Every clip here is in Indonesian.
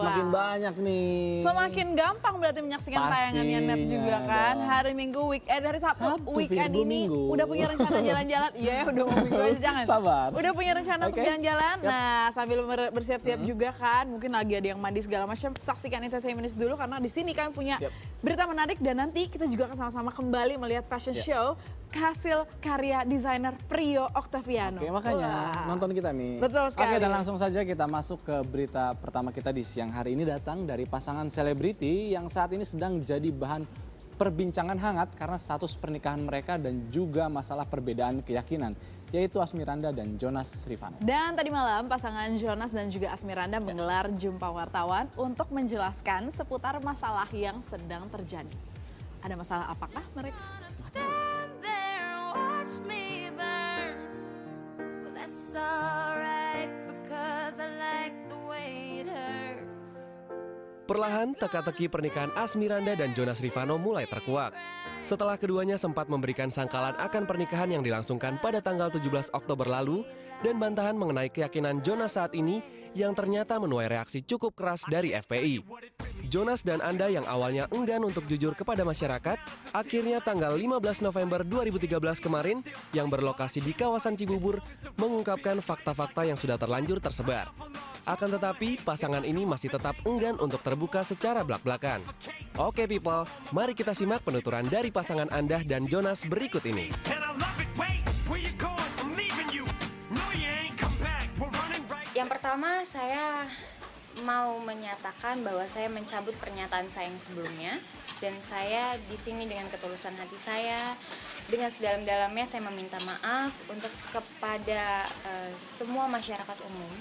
Semakin banyak nih. Semakin gampang berarti menyaksikan tayangannya Net juga kan. Dong. Hari Minggu, weekend, hari Sabtu weekend ini minggu. Udah punya rencana jalan-jalan. Iya, udah mau minggu aja jangan. Sabar. Udah punya rencana untuk jalan-jalan. Nah, sambil bersiap-siap juga kan. Mungkin lagi ada yang mandi segala macam. Saksikan Entertainment News dulu karena di sini kami punya berita menarik dan nanti kita juga akan sama-sama kembali melihat fashion show hasil karya desainer Prio Octaviano. Oke, makanya nonton kita nih. Betul sekali. Oke, dan langsung saja kita masuk ke berita pertama kita di siang hari ini datang dari pasangan selebriti yang saat ini sedang jadi bahan perbincangan hangat karena status pernikahan mereka dan juga masalah perbedaan keyakinan, yaitu Asmirandah dan Jonas Rivano. Dan tadi malam pasangan Jonas dan juga Asmirandah menggelar jumpa wartawan untuk menjelaskan seputar masalah yang sedang terjadi. Ada masalah apakah mereka? Perlahan teka-teki pernikahan Asmirandah dan Jonas Rivano mulai terkuak. Setelah keduanya sempat memberikan sangkalan akan pernikahan yang dilangsungkan pada tanggal 17 Oktober lalu dan bantahan mengenai keyakinan Jonas saat ini yang ternyata menuai reaksi cukup keras dari FPI. Jonas dan Anda yang awalnya enggan untuk jujur kepada masyarakat, akhirnya tanggal 15 November 2013 kemarin yang berlokasi di kawasan Cibubur mengungkapkan fakta-fakta yang sudah terlanjur tersebar. Akan tetapi, pasangan ini masih tetap enggan untuk terbuka secara blak-blakan. Oke people, mari kita simak penuturan dari pasangan Anda dan Jonas berikut ini. Yang pertama, saya mau menyatakan bahwa saya mencabut pernyataan saya yang sebelumnya. Dan saya di sini dengan ketulusan hati saya, dengan sedalam-dalamnya saya meminta maaf untuk kepada semua masyarakat umum,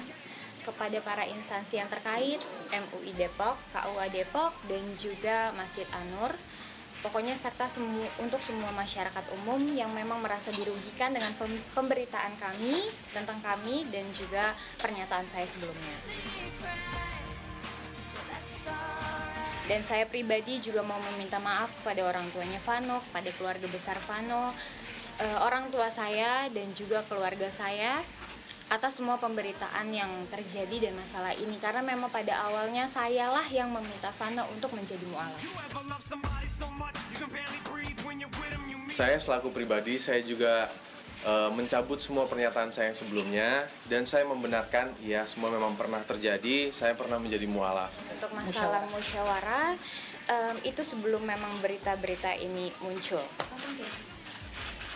kepada para instansi yang terkait, MUI Depok, KUA Depok, dan juga Masjid An Nur. Pokoknya serta untuk semua masyarakat umum yang memang merasa dirugikan dengan pemberitaan kami, tentang kami, dan juga pernyataan saya sebelumnya. Dan saya pribadi juga mau meminta maaf kepada orang tuanya Vano, kepada keluarga besar Vano, orang tua saya, dan juga keluarga saya, atas semua pemberitaan yang terjadi dan masalah ini. Karena memang pada awalnya sayalah yang meminta Vano untuk menjadi mu'alaf. Saya selaku pribadi, saya juga mencabut semua pernyataan saya yang sebelumnya. Dan saya membenarkan, ya semua memang pernah terjadi, saya pernah menjadi mu'alaf. Untuk masalah musyawarah, itu sebelum memang berita-berita ini muncul.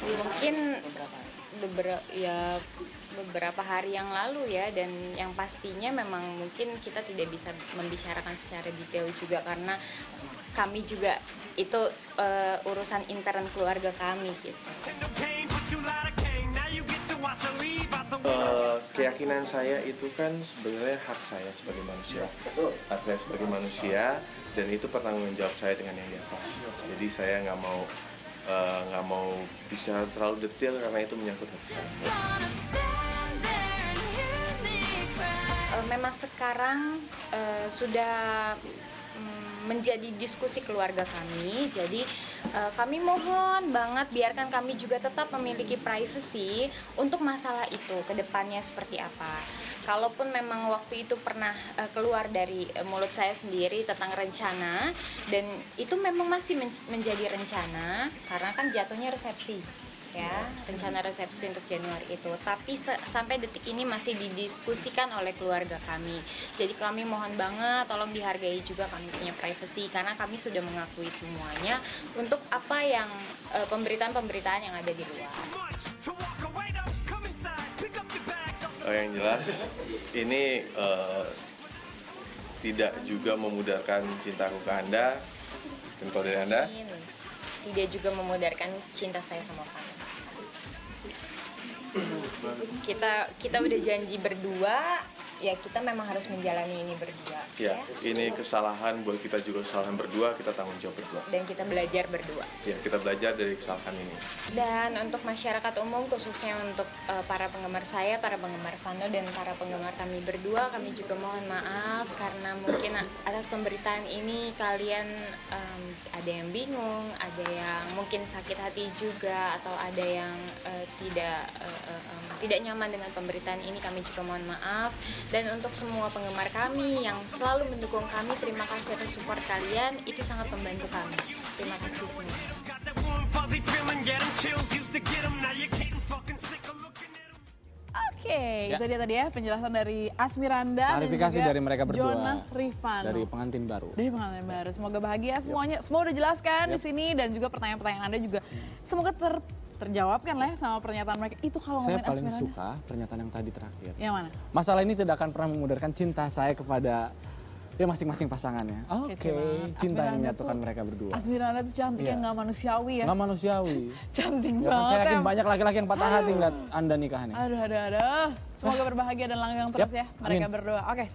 Mungkin beberapa hari yang lalu ya, dan yang pastinya memang mungkin kita tidak bisa membicarakan secara detail juga karena kami juga itu urusan intern keluarga kami gitu. Keyakinan saya itu kan sebenarnya hak saya sebagai manusia, hak saya sebagai manusia, dan itu pertanggung jawab saya dengan yang di atas. Jadi saya nggak mau bisa terlalu detail karena itu menyangkut hati saya. Memang sekarang sudah menjadi diskusi keluarga kami. Jadi kami mohon banget biarkan kami juga tetap memiliki privacy untuk masalah itu kedepannya seperti apa. Kalaupun memang waktu itu pernah keluar dari mulut saya sendiri tentang rencana, dan itu memang masih menjadi rencana karena kan jatuhnya resepsi ya, rencana resepsi untuk Januari itu, tapi sampai detik ini masih didiskusikan oleh keluarga kami. Jadi kami mohon banget tolong dihargai juga kami punya privasi karena kami sudah mengakui semuanya untuk apa yang pemberitaan-pemberitaan yang ada di luar. Yang jelas ini tidak juga memudarkan cintaku ke Anda, cinta dari Anda. Tidak juga memudarkan cinta saya sama kamu. Kita udah janji berdua, ya kita memang harus menjalani ini berdua. Ya, ini kesalahan buat kita juga, kesalahan berdua, kita tanggung jawab berdua. Dan kita belajar berdua. Ya, kita belajar dari kesalahan ini. Dan untuk masyarakat umum, khususnya untuk para penggemar saya, para penggemar Vano, dan para penggemar kami berdua, kami juga mohon maaf karena mungkin atas pemberitaan ini kalian ada yang bingung, ada yang mungkin sakit hati juga, atau ada yang tidak nyaman dengan pemberitaan ini, kami juga mohon maaf. Dan untuk semua penggemar kami yang selalu mendukung kami, terima kasih atas support kalian, itu sangat membantu kami. Terima kasih semua. Oke, itu dia tadi ya penjelasan dari Asmirandah dan juga dari mereka berdua, Jonas Rivano, dari pengantin baru. Semoga bahagia semuanya. Semua udah jelaskan di sini, dan juga pertanyaan-pertanyaan Anda juga semoga terjawabkan lah ya sama pernyataan mereka. Itu kalau saya paling suka pernyataan yang tadi terakhir. Yang mana? Masalah ini tidak akan pernah memudarkan cinta saya kepada ya masing-masing pasangannya. Oke, cinta yang menyatukan mereka berdua. Asmirandah tuh cantik yang nggak manusiawi ya. Nggak manusiawi. Cantik banget. Saya yakin banyak laki-laki yang patah hati ngeliat Anda nikahnya. Aduh. Semoga berbahagia dan langgeng terus ya mereka berdua. Oke.